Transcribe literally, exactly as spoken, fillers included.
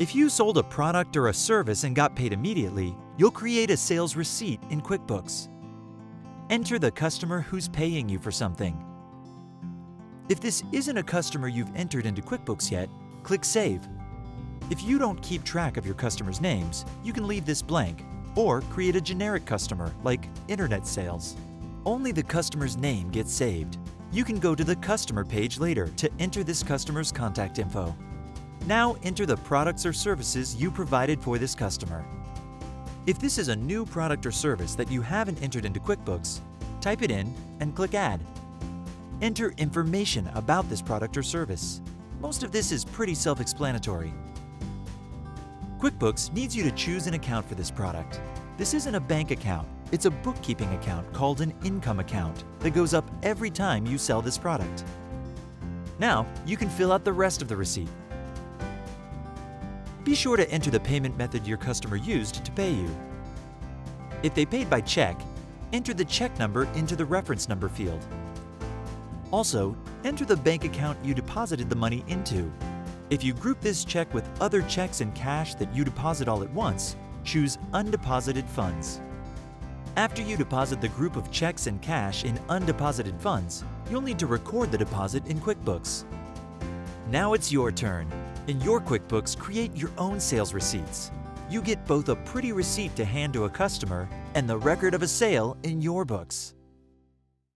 If you sold a product or a service and got paid immediately, you'll create a sales receipt in QuickBooks. Enter the customer who's paying you for something. If this isn't a customer you've entered into QuickBooks yet, click Save. If you don't keep track of your customers' names, you can leave this blank or create a generic customer like Internet Sales. Only the customer's name gets saved. You can go to the customer page later to enter this customer's contact info. Now enter the products or services you provided for this customer. If this is a new product or service that you haven't entered into QuickBooks, type it in and click Add. Enter information about this product or service. Most of this is pretty self-explanatory. QuickBooks needs you to choose an account for this product. This isn't a bank account, it's a bookkeeping account called an income account that goes up every time you sell this product. Now you can fill out the rest of the receipt. Be sure to enter the payment method your customer used to pay you. If they paid by check, enter the check number into the reference number field. Also, enter the bank account you deposited the money into. If you group this check with other checks and cash that you deposit all at once, choose Undeposited Funds. After you deposit the group of checks and cash in Undeposited Funds, you'll need to record the deposit in QuickBooks. Now it's your turn. In your QuickBooks, create your own sales receipts. You get both a pretty receipt to hand to a customer and the record of a sale in your books.